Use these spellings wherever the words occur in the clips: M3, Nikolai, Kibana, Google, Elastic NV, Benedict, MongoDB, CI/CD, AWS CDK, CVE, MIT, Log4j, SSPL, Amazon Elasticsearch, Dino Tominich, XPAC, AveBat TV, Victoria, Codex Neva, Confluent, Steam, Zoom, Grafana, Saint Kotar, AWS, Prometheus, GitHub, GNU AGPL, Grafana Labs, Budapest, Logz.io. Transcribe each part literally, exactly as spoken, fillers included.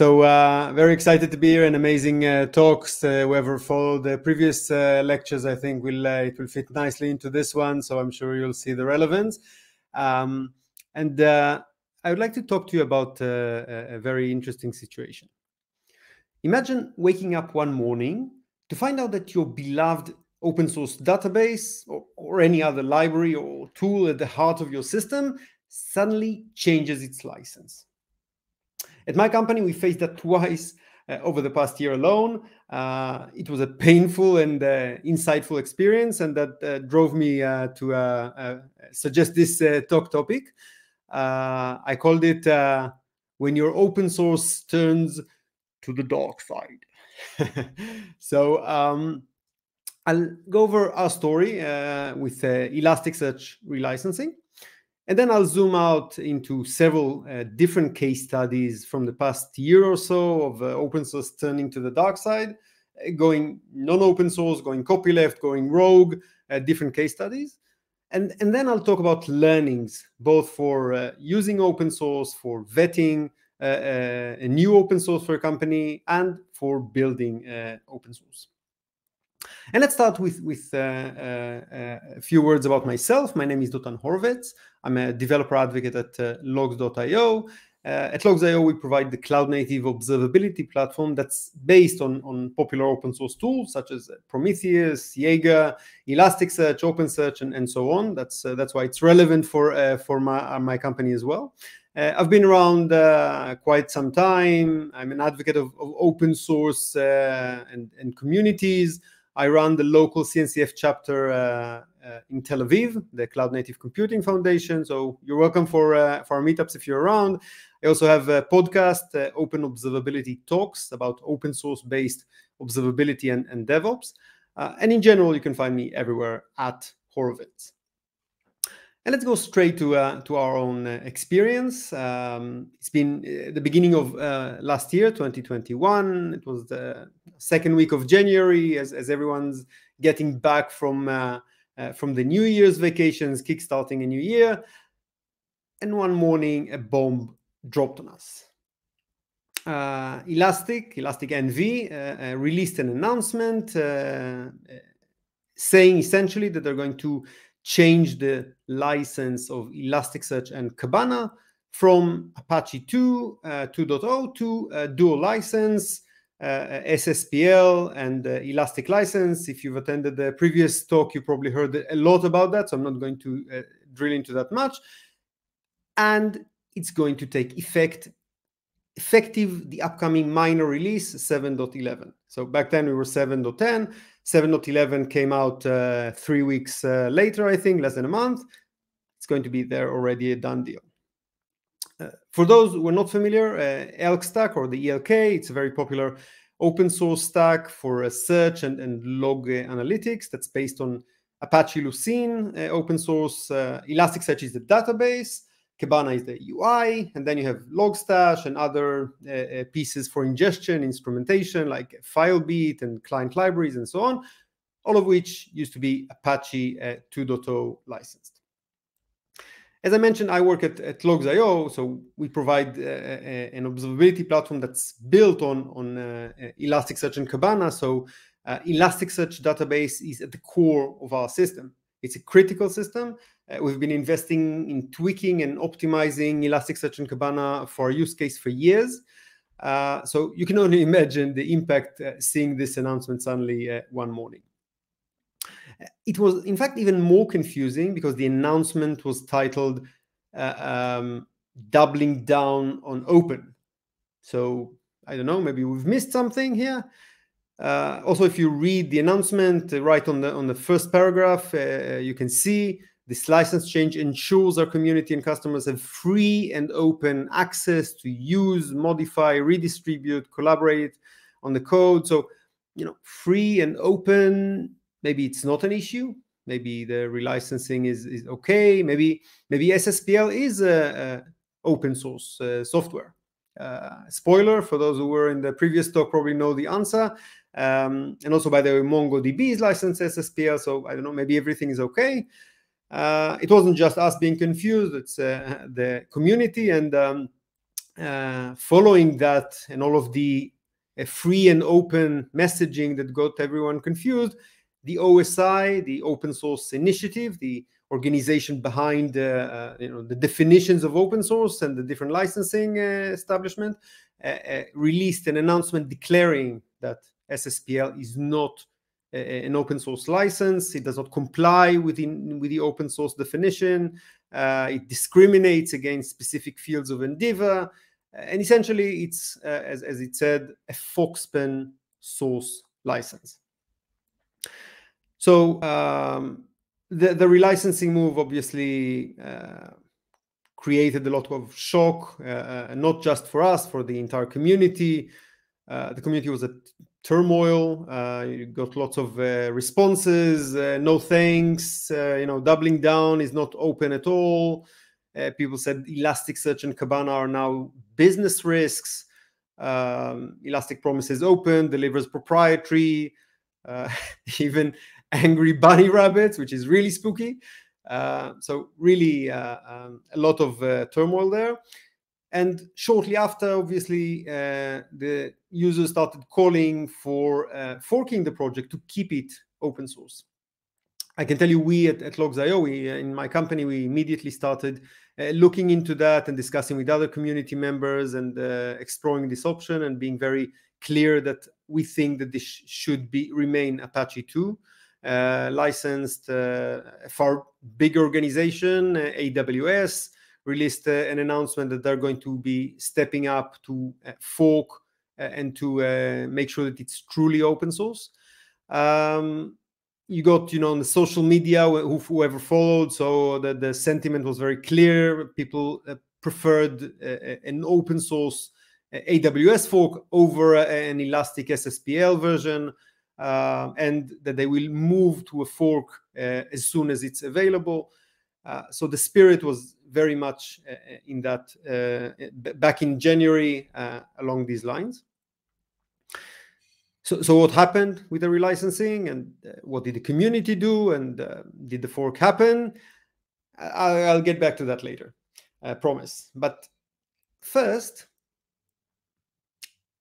So uh, very excited to be here, and amazing uh, talks. Uh, whoever followed the previous uh, lectures, I think will uh, it will fit nicely into this one. So I'm sure you'll see the relevance. Um, and uh, I would like to talk to you about uh, a very interesting situation. Imagine waking up one morning to find out that your beloved open source database or, or any other library or tool at the heart of your system suddenly changes its license. At my company, we faced that twice uh, over the past year alone. Uh, it was a painful and uh, insightful experience, and that uh, drove me uh, to uh, uh, suggest this uh, talk topic. Uh, I called it uh, When Your Open Source Turns to the Dark Side. So um, I'll go over our story uh, with uh, Elasticsearch relicensing. And then I'll zoom out into several uh, different case studies from the past year or so of uh, open source turning to the dark side, going non-open source, going copyleft, going rogue, uh, different case studies. And, and then I'll talk about learnings, both for uh, using open source, for vetting uh, uh, a new open source for a company, and for building uh, open source. And let's start with, with uh, uh, a few words about myself. My name is Dotan Horovits. I'm a developer advocate at uh, Logz dot i o. Uh, at Logz dot i o, we provide the cloud-native observability platform that's based on, on popular open source tools such as Prometheus, Jaeger, Elasticsearch, OpenSearch, and, and so on. That's, uh, that's why it's relevant for, uh, for my, uh, my company as well. Uh, I've been around uh, quite some time. I'm an advocate of, of open source uh, and, and communities. I run the local C N C F chapter uh, uh, in Tel Aviv, the Cloud Native Computing Foundation. So you're welcome for, uh, for our meetups if you're around. I also have a podcast, uh, Open Observability Talks, about open source-based observability and, and DevOps. Uh, and in general, you can find me everywhere at Horovits. And let's go straight to, uh, to our own experience. Um, it's been uh, the beginning of uh, last year, twenty twenty-one. It was the second week of January, as, as everyone's getting back from, uh, uh, from the New Year's vacations, kickstarting a new year. And one morning, a bomb dropped on us. Uh, Elastic, Elastic N V, uh, uh, released an announcement uh, saying essentially that they're going to change the license of Elasticsearch and Kibana from Apache two, uh, two point oh to uh, dual license, uh, S S P L and uh, Elastic license. If you've attended the previous talk, you probably heard a lot about that, so I'm not going to uh, drill into that much. And it's going to take effect, effective the upcoming minor release, seven point eleven. So back then we were seven point ten. seven point eleven came out uh, three weeks uh, later, I think, less than a month. It's going to be there already, a done deal. Uh, for those who are not familiar, uh, ELK stack or the E L K, it's a very popular open source stack for uh, search and, and log uh, analytics that's based on Apache Lucene uh, open source. Uh, Elasticsearch is the database, Kibana is the U I, and then you have Logstash and other uh, pieces for ingestion, instrumentation, like Filebeat and client libraries and so on, all of which used to be Apache uh, two point oh licensed. As I mentioned, I work at, at Logz dot i o, so we provide uh, a, an observability platform that's built on, on uh, Elasticsearch and Kibana, so uh, Elasticsearch database is at the core of our system. It's a critical system. Uh, we've been investing in tweaking and optimizing Elasticsearch and Kibana for our use case for years. Uh, so you can only imagine the impact uh, seeing this announcement suddenly uh, one morning. It was, in fact, even more confusing because the announcement was titled uh, um, Doubling Down on Open. So I don't know, maybe we've missed something here. Uh, also, if you read the announcement uh, right on the on the first paragraph, uh, you can see this license change ensures our community and customers have free and open access to use, modify, redistribute, collaborate on the code. So, you know, free and open, maybe it's not an issue. Maybe the relicensing is, is okay. Maybe maybe S S P L is a, a open source uh, software. Uh, spoiler, for those who were in the previous talk probably know the answer. Um, and also, by the way, MongoDB is licensed S S P L, so I don't know, maybe everything is okay. Uh, it wasn't just us being confused, it's uh, the community, and um, uh, following that and all of the uh, free and open messaging that got everyone confused, the O S I, the open source initiative, the organization behind uh, uh, you know, the definitions of open source and the different licensing uh, establishment, uh, uh, released an announcement declaring that S S P L is not a, an open source license. It does not comply within, with the open source definition. Uh, it discriminates against specific fields of endeavor. And essentially, it's, uh, as, as it said, a Foxpen source license. So um, the, the relicensing move obviously uh, created a lot of shock, uh, not just for us, for the entire community. Uh, the community was at turmoil. Uh, you got lots of uh, responses. Uh, no thanks. Uh, you know, doubling down is not open at all. Uh, people said Elasticsearch and Kibana are now business risks. Um, Elastic promises open, delivers proprietary. Uh, even angry bunny rabbits, which is really spooky. Uh, so really uh, um, a lot of uh, turmoil there. And shortly after, obviously, uh, the users started calling for uh, forking the project to keep it open source. I can tell you, we at, at Logz dot i o, we, in my company, we immediately started uh, looking into that and discussing with other community members and uh, exploring this option and being very clear that we think that this should be remain Apache two uh, licensed. Uh, a far bigger organization, uh, A W S, released uh, an announcement that they're going to be stepping up to uh, fork uh, and to uh, make sure that it's truly open source. Um, you got, you know, on the social media, wh whoever followed, so the, the sentiment was very clear. People uh, preferred uh, an open source A W S fork over an Elastic S S P L version, uh, and that they will move to a fork uh, as soon as it's available. Uh, so the spirit was very much uh, in that uh, back in January uh, along these lines. So, so what happened with the relicensing, and what did the community do, and uh, did the fork happen? I, I'll get back to that later, I promise. But first,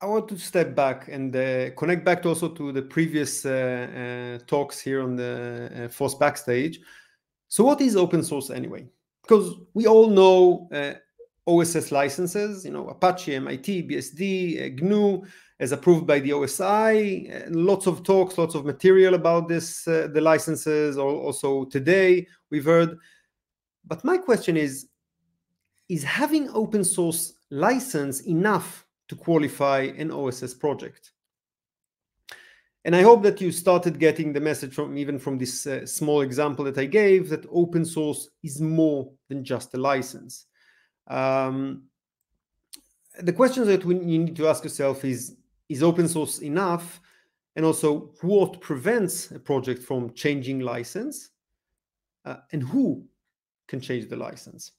I want to step back and uh, connect back to also to the previous uh, uh, talks here on the uh, Force Backstage. So what is open source anyway? Because we all know uh, O S S licenses, you know, Apache, M I T, B S D, uh, G N U, as approved by the O S I. Uh, lots of talks, lots of material about this, uh, the licenses, or also today we've heard. But my question is, is having open source license enough to qualify an O S S project? And I hope that you started getting the message from even from this uh, small example that I gave, that open source is more than just a license. Um, the questions that we, you need to ask yourself is, is open source enough? And also, what prevents a project from changing license? Uh, and who can change the license?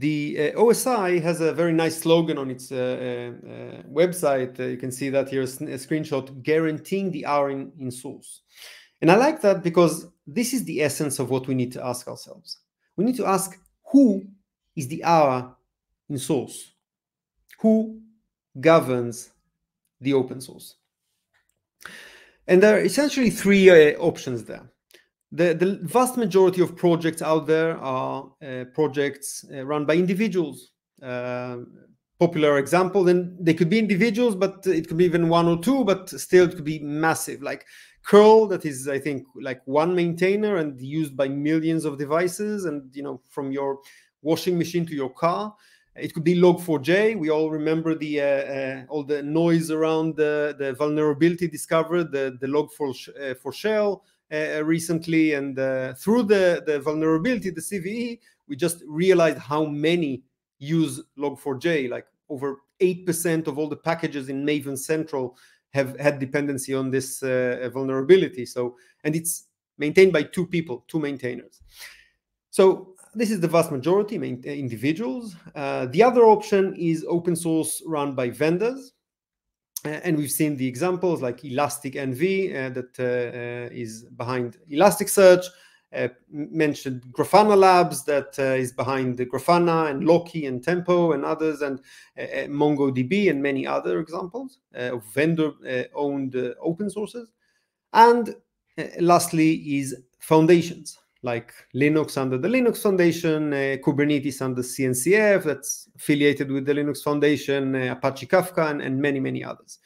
The uh, O S I has a very nice slogan on its uh, uh, website. Uh, you can see that here, a screenshot, guaranteeing the hour in, in source. And I like that because this is the essence of what we need to ask ourselves. We need to ask, who is the hour in source? Who governs the open source? And there are essentially three uh, options there. The, the vast majority of projects out there are uh, projects uh, run by individuals. Uh, popular example, and they could be individuals, but it could be even one or two, but still it could be massive. Like curl, that is, I think, like one maintainer and used by millions of devices, and, you know, from your washing machine to your car. It could be log four j. We all remember the uh, uh, all the noise around the, the vulnerability discovered, the, the log four shell. Uh, recently, and uh, through the, the vulnerability, the C V E, we just realized how many use log four j. Like over eight percent of all the packages in Maven Central have had dependency on this uh, vulnerability. So, and it's maintained by two people, two maintainers. So this is the vast majority, main, uh, individuals. Uh, the other option is open source run by vendors. And we've seen the examples like Elastic N V uh, that uh, uh, is behind Elasticsearch, uh, mentioned Grafana Labs, that uh, is behind the Grafana and Loki and Tempo and others, and uh, MongoDB and many other examples uh, of vendor-owned uh, open sources. And uh, lastly is foundations, like Linux under the Linux Foundation, uh, Kubernetes under C N C F, that's affiliated with the Linux Foundation, uh, Apache Kafka, and, and many, many others.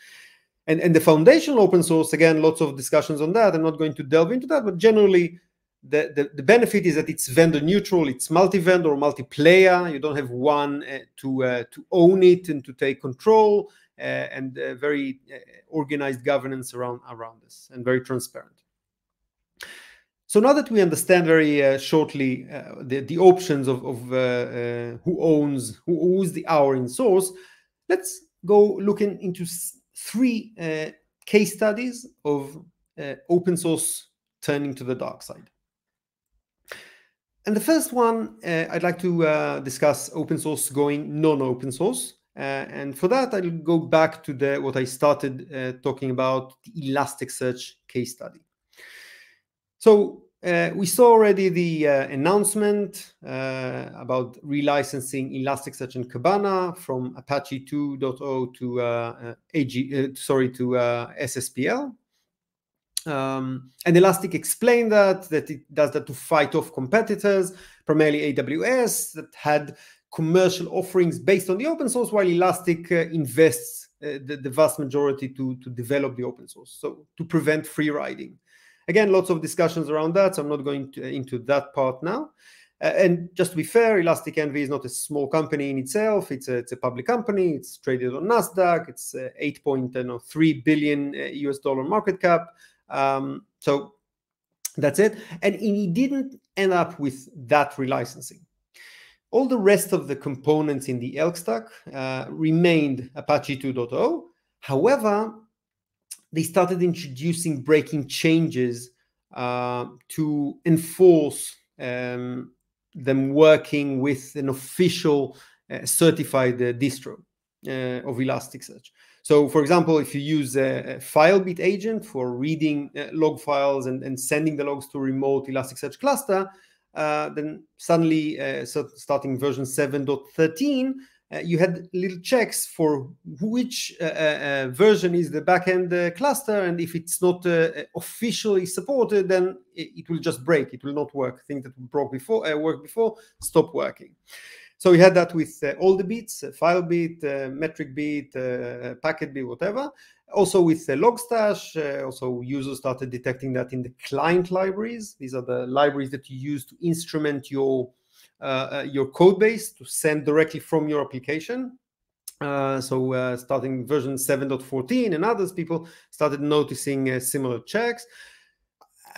And, and the foundational open source, again, lots of discussions on that. I'm not going to delve into that, but generally the, the, the benefit is that it's vendor neutral, it's multi-vendor or multiplayer. You don't have one uh, to, uh, to own it and to take control, uh, and uh, very uh, organized governance around, around this, and very transparent. So now that we understand very uh, shortly uh, the, the options of, of uh, uh, who owns, who owns the hour in source, let's go looking into three uh, case studies of uh, open source turning to the dark side. And the first one, uh, I'd like to uh, discuss open source going non-open source. Uh, and for that, I'll go back to the what I started uh, talking about, the Elasticsearch case study. So uh, we saw already the uh, announcement uh, about relicensing Elasticsearch and Kibana from Apache two point oh to uh, uh, A G, uh, sorry, to uh, S S P L. Um, and Elastic explained that that it does that to fight off competitors, primarily A W S, that had commercial offerings based on the open source, while Elastic uh, invests uh, the, the vast majority to to develop the open source, so to prevent free riding. Again, lots of discussions around that, so I'm not going to, into that part now. Uh, and just to be fair, Elastic N V is not a small company in itself. It's a, it's a public company. It's traded on NASDAQ. It's uh, eight point three billion U S dollar market cap. Um, so that's it. And he didn't end up with that relicensing. All the rest of the components in the E L K stack uh, remained Apache two point oh. However, they started introducing breaking changes uh, to enforce um, them working with an official uh, certified uh, distro uh, of Elasticsearch. So, for example, if you use a, a Filebeat agent for reading uh, log files and, and sending the logs to a remote Elasticsearch cluster, uh, then suddenly, uh, so starting version seven point thirteen, Uh, you had little checks for which uh, uh, version is the backend uh, cluster, and if it's not uh, officially supported, then it, it will just break. It will not work. Things that broke before, uh, worked before, stop working. So we had that with uh, all the beats, uh, Filebeat, uh, metric beat, uh, packet beat, whatever. Also with uh, Logstash, uh, also users started detecting that in the client libraries. These are the libraries that you use to instrument your Uh, your code base to send directly from your application. Uh, so uh, starting version seven point fourteen and others, people started noticing uh, similar checks.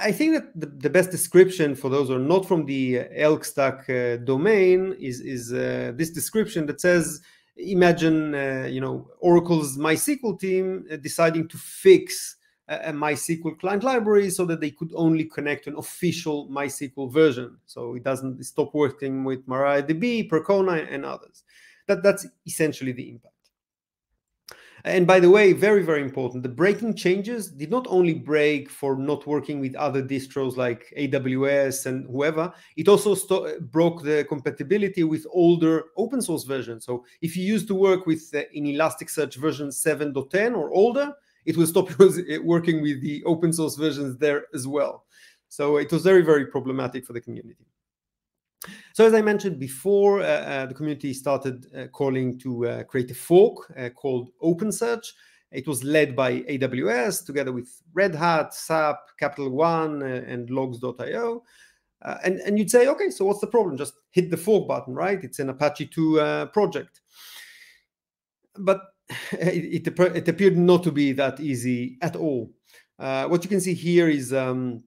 I think that the, the best description for those who are not from the E L K stack uh, domain is, is uh, this description that says, imagine uh, you know, Oracle's MySQL team uh, deciding to fix a MySQL client library so that they could only connect an official MySQL version. So it doesn't stop working with MariaDB, Percona, and others. That, that's essentially the impact. And by the way, very, very important, the breaking changes did not only break for not working with other distros like A W S and whoever, it also broke the compatibility with older open source versions. So if you used to work with uh, in Elasticsearch version seven point ten or older, it will stop working with the open source versions there as well. So it was very, very problematic for the community. So as I mentioned before, uh, uh, the community started uh, calling to uh, create a fork uh, called OpenSearch. It was led by A W S together with Red Hat, S A P, Capital One, uh, and Logz dot i o. Uh, and, and you'd say, okay, so what's the problem? Just hit the fork button, right? It's an Apache two uh, project. But It, it, it appeared not to be that easy at all. Uh, what you can see here is um,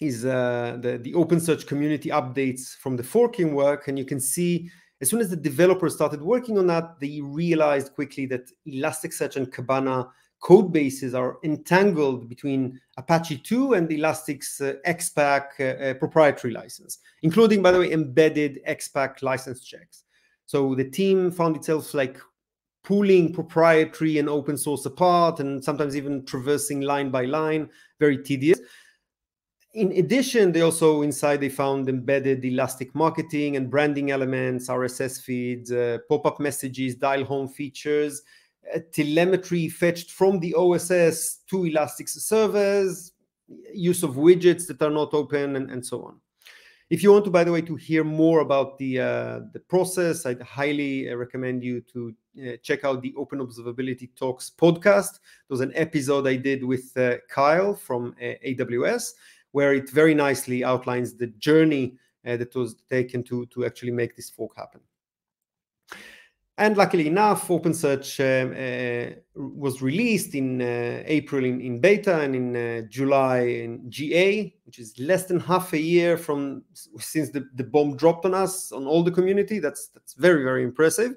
is uh, the, the OpenSearch community updates from the forking work, and you can see as soon as the developers started working on that, they realized quickly that Elasticsearch and Kibana code bases are entangled between Apache two and Elastic's uh, X PAC uh, uh, proprietary license, including, by the way, embedded X PAC license checks. So the team found itself like pulling proprietary and open source apart, and sometimes even traversing line by line, very tedious. In addition, they also inside, they found embedded Elastic marketing and branding elements, R S S feeds, uh, pop-up messages, dial home features, uh, telemetry fetched from the O S S to Elastic servers, use of widgets that are not open, and, and so on. If you want to, by the way, to hear more about the, uh, the process, I'd highly recommend you to uh, check out the Open Observability Talks podcast. There's an episode I did with uh, Kyle from uh, A W S, where it very nicely outlines the journey uh, that was taken to, to actually make this fork happen. And luckily enough, OpenSearch um, uh, was released in uh, April in, in beta and in uh, July in G A, which is less than half a year from since the, the bomb dropped on us, on all the community. That's, that's very, very impressive.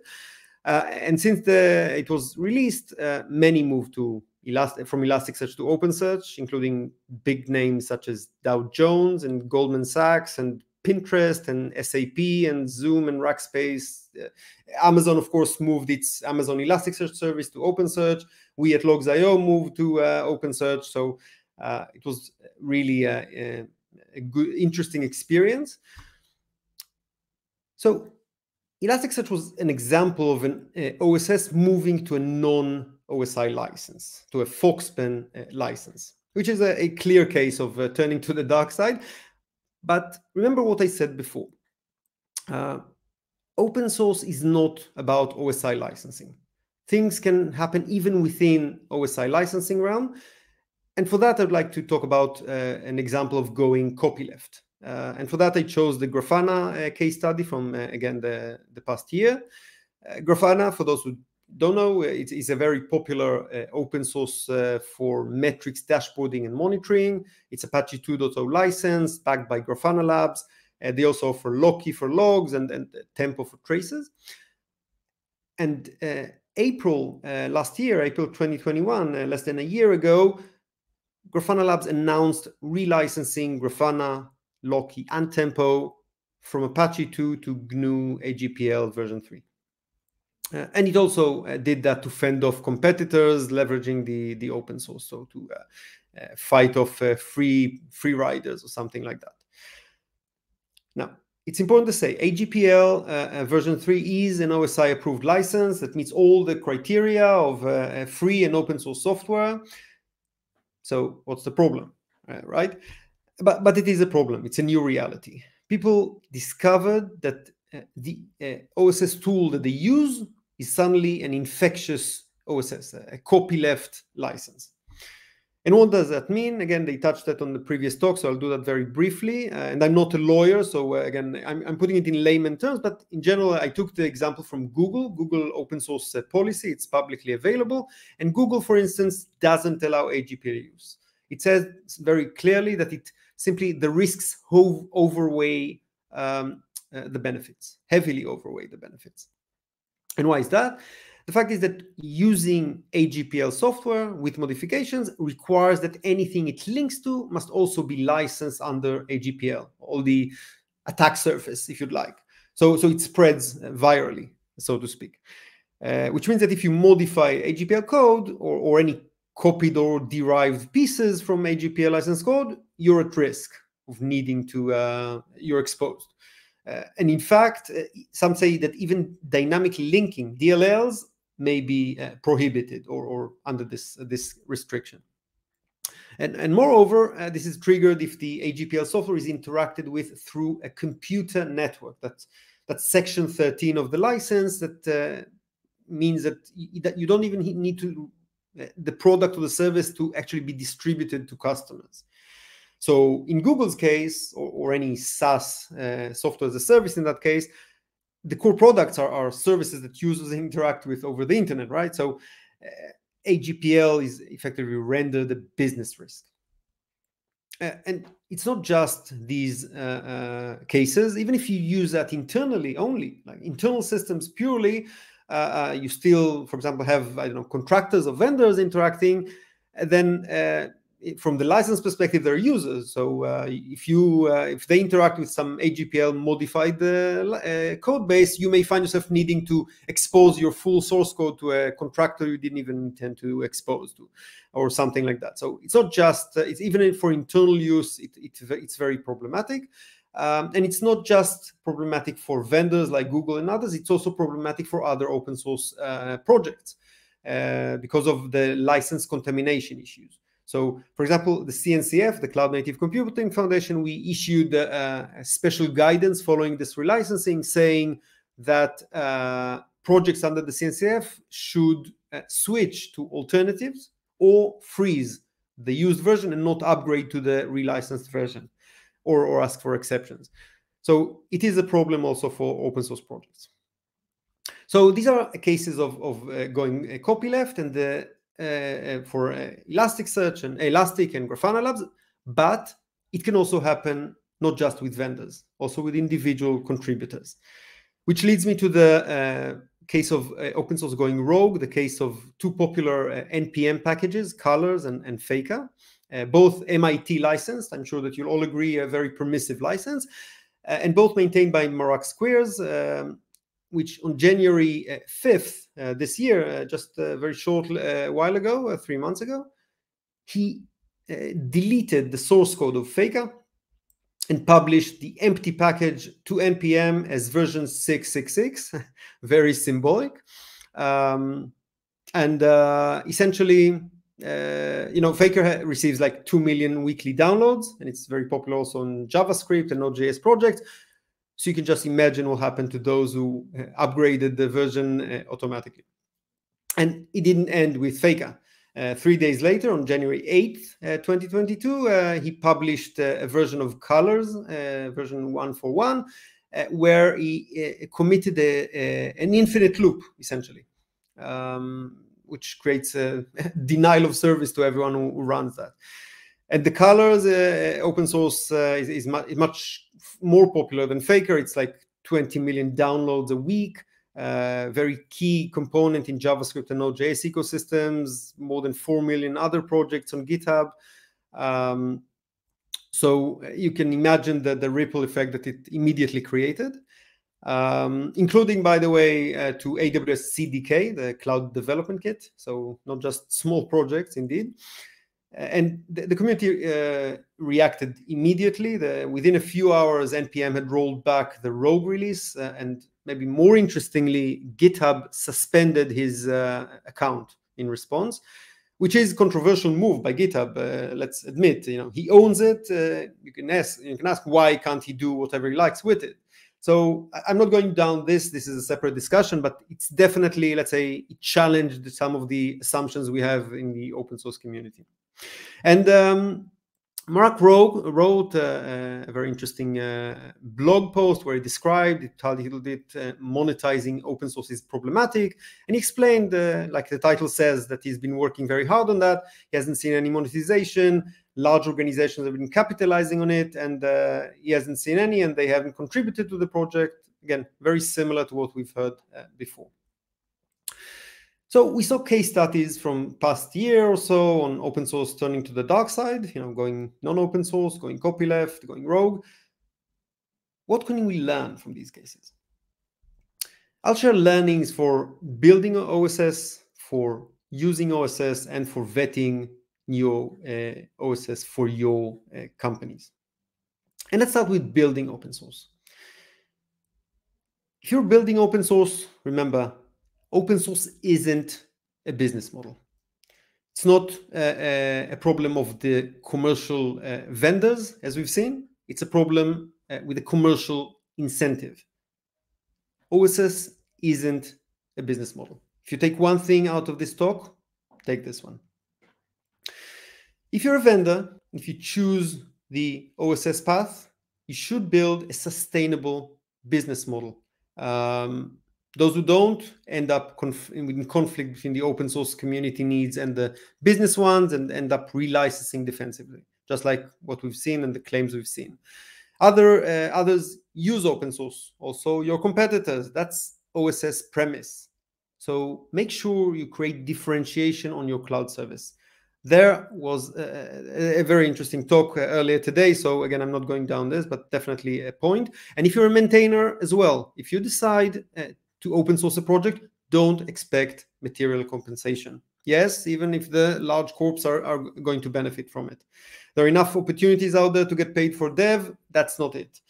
Uh, and since the, it was released, uh, many moved to Elast from Elasticsearch to OpenSearch, including big names such as Dow Jones and Goldman Sachs and Pinterest and S A P and Zoom and Rackspace. Uh, Amazon, of course, moved its Amazon Elasticsearch service to OpenSearch. We at Logz dot i o moved to uh, OpenSearch. So uh, it was really uh, a, a good, interesting experience. So Elasticsearch was an example of an uh, O S S moving to a non O S I license, to a Foxpen uh, license, which is a, a clear case of uh, turning to the dark side. But remember what I said before. Uh, open source is not about O S I licensing. Things can happen even within O S I licensing realm. And for that, I'd like to talk about uh, an example of going copyleft. Uh, and for that, I chose the Grafana uh, case study from, uh, again, the, the past year. Uh, Grafana, for those who don't know, it is a very popular uh, open source uh, for metrics dashboarding and monitoring. It's Apache two point oh license backed by Grafana Labs. Uh, they also offer Loki for logs and, and Tempo for traces. And uh, April uh, last year, April twenty twenty-one, uh, less than a year ago, Grafana Labs announced relicensing Grafana, Loki, and Tempo from Apache two to G N U A G P L version three. Uh, and it also uh, did that to fend off competitors, leveraging the, the open source, so to uh, uh, fight off uh, free, free riders or something like that. Now, it's important to say A G P L uh, version three is an O S I-approved license that meets all the criteria of uh, free and open source software. So what's the problem, uh, right? But, but it is a problem. It's a new reality. People discovered that Uh, the uh, O S S tool that they use is suddenly an infectious O S S, a, a copyleft license. And what does that mean? Again, they touched that on the previous talk, so I'll do that very briefly. Uh, and I'm not a lawyer, so uh, again, I'm, I'm putting it in layman terms, but in general, I took the example from Google, Google open source uh, policy. It's publicly available. And Google, for instance, doesn't allow A G P L use. It says very clearly that it simply, the risks hove overweigh um, Uh, the benefits, heavily overweigh the benefits. And why is that? The fact is that using A G P L software with modifications requires that anything it links to must also be licensed under A G P L, or the attack surface, if you'd like. So, so it spreads virally, so to speak, uh, which means that if you modify A G P L code or, or any copied or derived pieces from A G P L license code, you're at risk of needing to, uh, you're exposed. Uh, and in fact, uh, some say that even dynamic linking, D L Ls, may be uh, prohibited or, or under this, uh, this restriction. And, and moreover, uh, this is triggered if the A G P L software is interacted with through a computer network. That's, that's section thirteen of the license. That uh, means that, that you don't even need to, uh, the product or the service to actually be distributed to customers. So in Google's case, or, or any SaaS uh, software as a service in that case, the core products are, are services that users interact with over the internet, right? So uh, A G P L is effectively rendered a business risk. Uh, and it's not just these uh, uh, cases. Even if you use that internally only, like internal systems purely, uh, uh, you still, for example, have, I don't know, contractors or vendors interacting, and then uh, from the license perspective, they're users. So uh, if you uh, if they interact with some A G P L modified uh, uh, code base, you may find yourself needing to expose your full source code to a contractor you didn't even intend to expose to, or something like that. So it's not just uh, it's even for internal use. It, it it's very problematic. Um, and it's not just problematic for vendors like Google and others. It's also problematic for other open source uh, projects uh, because of the license contamination issues. So, for example, the C N C F, the Cloud Native Computing Foundation, we issued uh, a special guidance following this relicensing saying that uh, projects under the C N C F should uh, switch to alternatives or freeze the used version and not upgrade to the relicensed version. Or, or ask for exceptions. So it is a problem also for open source projects. So these are cases of, of uh, going uh, copyleft and the, uh, uh, for uh, Elasticsearch and Elastic and Grafana Labs, but it can also happen not just with vendors, also with individual contributors, which leads me to the uh, case of uh, open source going rogue, the case of two popular uh, N P M packages, Colors and, and Faker. Uh, both M I T licensed, I'm sure that you'll all agree, a very permissive license, uh, and both maintained by Marak Squares, um, which on January fifth uh, this year, uh, just a very short uh, while ago, uh, three months ago, he uh, deleted the source code of Faker and published the empty package to N P M as version six six six, very symbolic. Um, and uh, essentially, Uh, you know, Faker receives like two million weekly downloads, and it's very popular also on JavaScript and Node dot J S projects. So you can just imagine what happened to those who uh, upgraded the version uh, automatically. And it didn't end with Faker. Uh, three days later, on January eighth, uh, twenty twenty-two, uh, he published uh, a version of Colors, uh, version one four one, uh, where he uh, committed a, a, an infinite loop, essentially. Um, which creates a denial of service to everyone who runs that. And the Colors uh, open source uh, is, is much more popular than Faker. It's like twenty million downloads a week, uh, very key component in JavaScript and Node dot J S ecosystems, more than four million other projects on GitHub. Um, so you can imagine the, the ripple effect that it immediately created. Um, including, by the way, uh, to A W S C D K, the Cloud Development Kit. So not just small projects, indeed. And the, the community uh, reacted immediately. The, within a few hours, N P M had rolled back the rogue release. Uh, and maybe more interestingly, GitHub suspended his uh, account in response, which is a controversial move by GitHub. Uh, let's admit, you know, he owns it. Uh, you can ask, you can ask, why can't he do whatever he likes with it? So I'm not going down this, this is a separate discussion, but it's definitely, let's say, it challenged some of the assumptions we have in the open source community. And um, Mark Rowe wrote uh, a very interesting uh, blog post where he described, it titled it, uh, Monetizing Open Source is Problematic. And he explained, uh, like the title says, that he's been working very hard on that. He hasn't seen any monetization. Large organizations have been capitalizing on it, and uh, he hasn't seen any, and they haven't contributed to the project. Again, very similar to what we've heard uh, before. So we saw case studies from past year or so on open source turning to the dark side, you know, going non-open source, going copyleft, going rogue. What can we learn from these cases? I'll share learnings for building O S S, for using O S S, and for vetting new uh, O S S for your uh, companies. And let's start with building open source. If you're building open source, remember, open source isn't a business model. It's not uh, a problem of the commercial uh, vendors, as we've seen. It's a problem uh, with a commercial incentive. O S S isn't a business model. If you take one thing out of this talk, take this one. If you're a vendor, if you choose the O S S path, you should build a sustainable business model. Um, those who don't end up conf in conflict between the open source community needs and the business ones and end up relicensing defensively, just like what we've seen and the claims we've seen. Other, uh, others use open source, also your competitors. That's O S S premise. So make sure you create differentiation on your cloud service. There was a, a very interesting talk earlier today. So again, I'm not going down this, but definitely a point. And if you're a maintainer as well, if you decide uh, to open source a project, don't expect material compensation. Yes, even if the large corps are, are going to benefit from it. There are enough opportunities out there to get paid for dev. That's not it.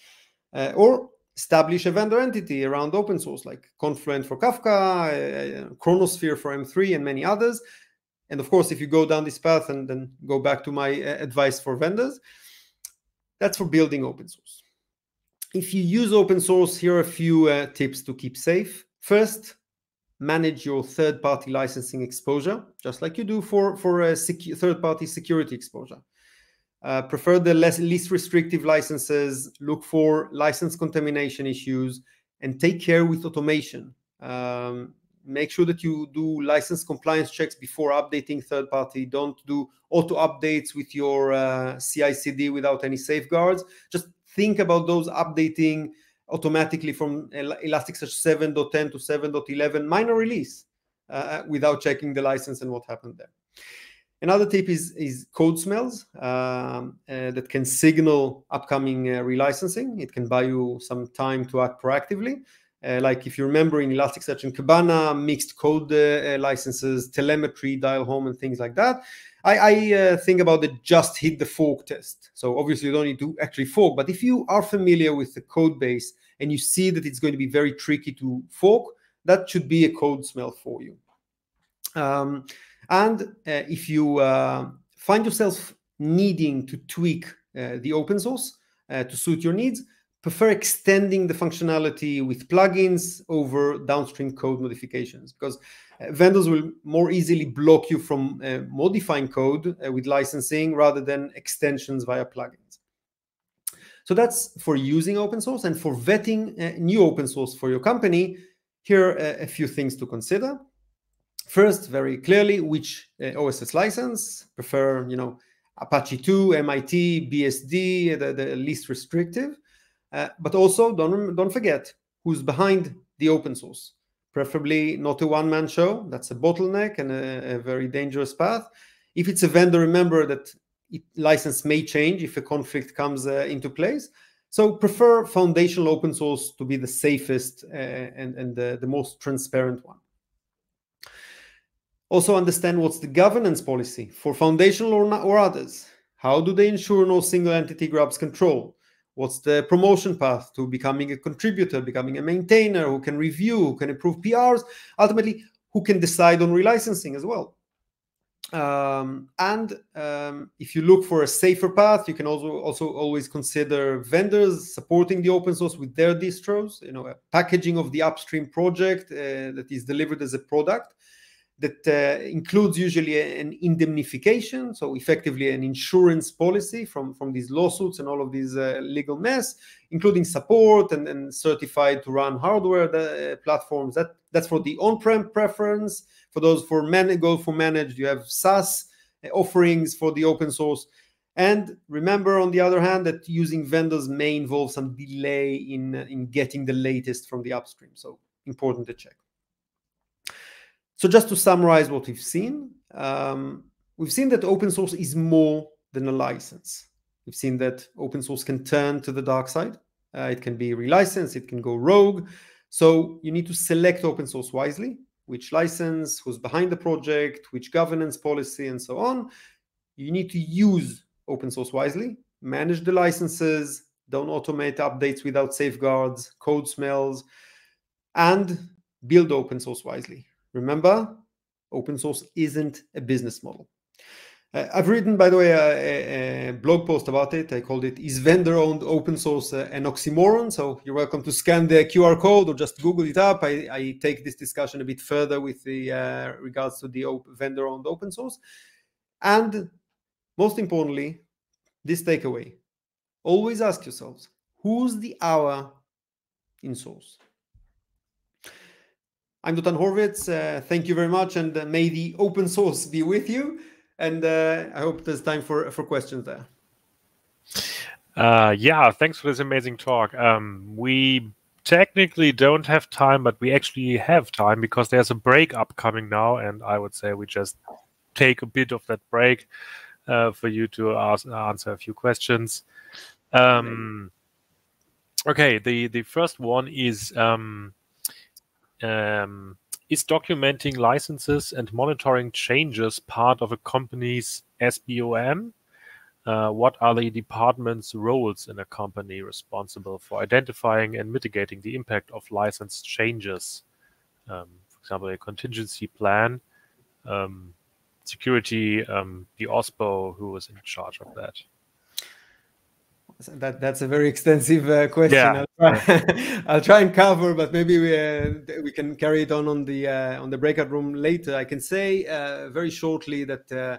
Uh, or establish a vendor entity around open source, like Confluent for Kafka, uh, Chronosphere for M three, and many others. And of course, if you go down this path and then go back to my advice for vendors, that's for building open source. If you use open source, here are a few uh, tips to keep safe. First, manage your third-party licensing exposure, just like you do for, for a secu- third-party security exposure. Uh, prefer the less, least restrictive licenses, look for license contamination issues, and take care with automation. Um, make sure that you do license compliance checks before updating third-party. Don't do auto-updates with your uh, C I C D without any safeguards. Just think about those updating automatically from Elasticsearch seven point ten to seven point eleven, minor release, uh, without checking the license and what happened there. Another tip is, is code smells um, uh, that can signal upcoming uh, relicensing. It can buy you some time to act proactively. Uh, like if you remember in Elasticsearch and Kibana, mixed code uh, licenses, telemetry, dial home, and things like that. I, I uh, think about the just hit the fork test. So obviously you don't need to actually fork, but if you are familiar with the code base and you see that it's going to be very tricky to fork, that should be a code smell for you. Um, and uh, if you uh, find yourself needing to tweak uh, the open source uh, to suit your needs, prefer extending the functionality with plugins over downstream code modifications, because uh, vendors will more easily block you from uh, modifying code uh, with licensing rather than extensions via plugins. So that's for using open source. And for vetting uh, new open source for your company, here are uh, a few things to consider. First, very clearly, which uh, O S S license. Prefer, you know, Apache two, M I T, B S D, the, the least restrictive. Uh, but also, don't, don't forget who's behind the open source. Preferably not a one-man show. That's a bottleneck and a, a very dangerous path. If it's a vendor, remember that it, license may change if a conflict comes uh, into place. So prefer foundational open source to be the safest uh, and, and the, the most transparent one. Also understand what's the governance policy for foundational or, not, or others. How do they ensure no single entity grabs control? What's the promotion path to becoming a contributor, becoming a maintainer, who can review, who can improve P Rs, ultimately, who can decide on relicensing as well. Um, and um, if you look for a safer path, you can also, also always consider vendors supporting the open source with their distros, you know, a packaging of the upstream project uh, that is delivered as a product that uh, includes usually an indemnification, so effectively an insurance policy from, from these lawsuits and all of these uh, legal mess, including support and, and certified to run hardware the, uh, platforms. That, that's for the on-prem preference. For those for man go for managed, you have SaaS offerings for the open source. And remember, on the other hand, that using vendors may involve some delay in, in getting the latest from the upstream. So important to check. So just to summarize what we've seen, um, we've seen that open source is more than a license. We've seen that open source can turn to the dark side. Uh, it can be relicensed, it can go rogue. So you need to select open source wisely, which license, who's behind the project, which governance policy, and so on. You need to use open source wisely, manage the licenses, don't automate updates without safeguards, code smells, and build open source wisely. Remember, open source isn't a business model. Uh, I've written, by the way, a, a, a blog post about it. I called it, Is Vendor-Owned Open Source an Oxymoron? So you're welcome to scan the Q R code or just Google it up. I, I take this discussion a bit further with the uh, regards to the op vendor-owned open source. And most importantly, this takeaway. Always ask yourselves, who's the hour in source? I'm Dotan Horovits. Uh, thank you very much, and uh, may the open source be with you. And uh, I hope there's time for for questions there. Uh, yeah, thanks for this amazing talk. Um, we technically don't have time, but we actually have time because there's a break upcoming now, and I would say we just take a bit of that break uh, for you to ask, answer a few questions. Um, okay, the, the first one is, um, um, is documenting licenses and monitoring changes part of a company's S B O M? Uh, what are the department's roles in a company responsible for identifying and mitigating the impact of license changes? Um, for example, a contingency plan, um, security, um, the O S P O, who was in charge of that? That, that's a very extensive uh, question. Yeah. I'll, try, I'll try and cover, but maybe we, uh, we can carry it on on the, uh, on the breakout room later. I can say uh, very shortly that uh,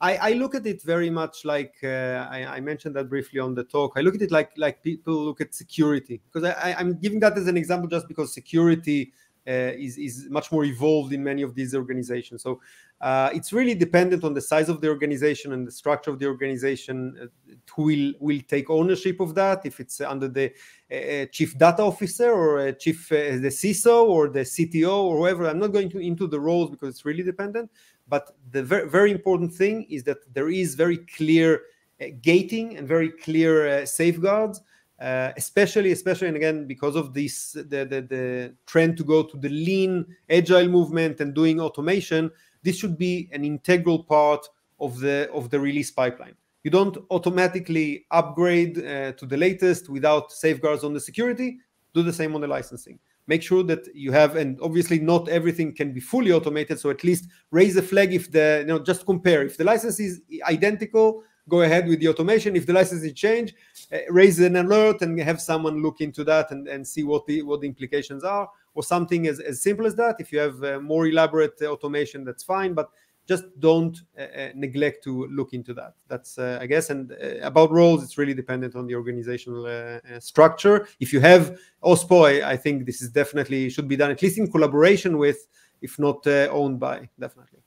I, I look at it very much like, uh, I, I mentioned that briefly on the talk, I look at it like, like people look at security, because I, I, I'm giving that as an example just because security uh, is, is much more evolved in many of these organizations. So uh, it's really dependent on the size of the organization and the structure of the organization who will, will take ownership of that, if it's under the uh, chief data officer or a chief, uh, the C I S O or the C T O or whoever. I'm not going to into the roles because it's really dependent. But the very, very important thing is that there is very clear uh, gating and very clear uh, safeguards, uh, especially, especially, and again, because of this, the, the, the trend to go to the lean, agile movement and doing automation, this should be an integral part of the, of the release pipeline. You don't automatically upgrade uh, to the latest without safeguards on the security. Do the same on the licensing. Make sure that you have, and obviously not everything can be fully automated, so at least raise a flag if the, you know, just compare. If the license is identical, go ahead with the automation. If the license is changed, uh, raise an alert and have someone look into that and, and see what the, what the implications are, or something as, as simple as that. If you have uh, more elaborate uh, automation, that's fine, but just don't uh, uh, neglect to look into that. That's, uh, I guess, and uh, about roles, it's really dependent on the organizational uh, uh, structure. If you have O S P O, I think this is definitely should be done, at least in collaboration with, if not uh, owned by, definitely.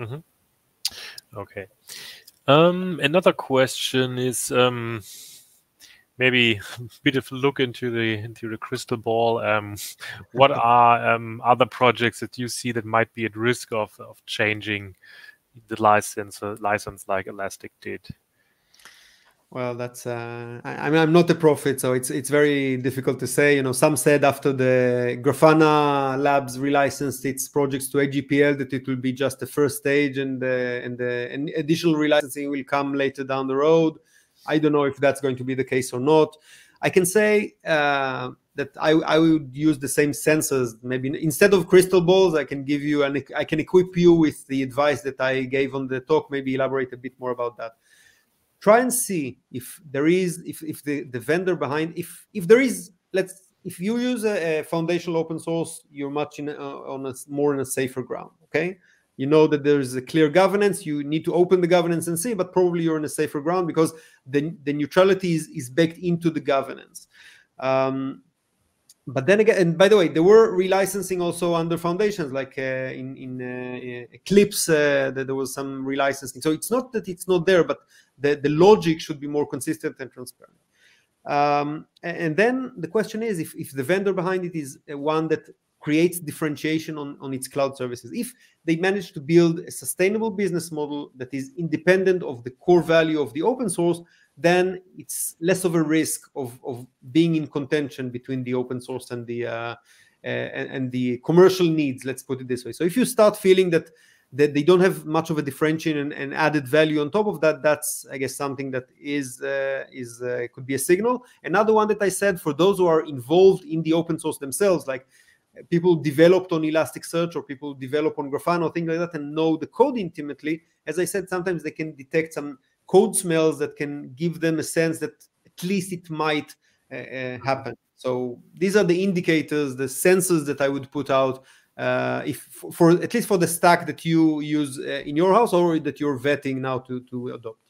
Mm-hmm. Okay. Um, another question is um, maybe a bit of a look into the, into the crystal ball. Um, what are um, other projects that you see that might be at risk of, of changing the license, uh, license like Elastic did? Well, that's uh, I, I mean, I'm not a prophet, so it's it's very difficult to say. You know, some said after the Grafana Labs relicensed its projects to A G P L that it will be just the first stage, and the, and the and additional relicensing will come later down the road. I don't know if that's going to be the case or not. I can say uh, that I, I would use the same sensors. Maybe instead of crystal balls, I can give you and I can equip you with the advice that I gave on the talk. Maybe elaborate a bit more about that. Try and see if there is, if, if the, the vendor behind, if if there is, let's, if you use a, a foundational open source, you're much in a, on a more in a safer ground. Okay. You know that there is a clear governance. You need to open the governance and see, but probably you're in a safer ground because the, the neutrality is, is baked into the governance. Um, but then again, and by the way, there were relicensing also under foundations, like uh, in, in uh, Eclipse, uh, that there was some relicensing. So it's not that it's not there, but the, the logic should be more consistent and transparent. Um, and then the question is if, if the vendor behind it is one that creates differentiation on, on its cloud services. If they manage to build a sustainable business model that is independent of the core value of the open source, then it's less of a risk of, of being in contention between the open source and the, uh, and, and the commercial needs, let's put it this way. So if you start feeling that, that they don't have much of a differentiation and, and added value on top of that, that's, I guess, something that is, uh, is uh, could be a signal. Another one that I said, for those who are involved in the open source themselves, like people developed on Elasticsearch or people develop on Grafana or things like that and know the code intimately, as I said, sometimes they can detect some code smells that can give them a sense that at least it might uh, happen. So these are the indicators, the sensors that I would put out, uh, if for, for at least for the stack that you use uh, in your house or that you're vetting now to, to adopt.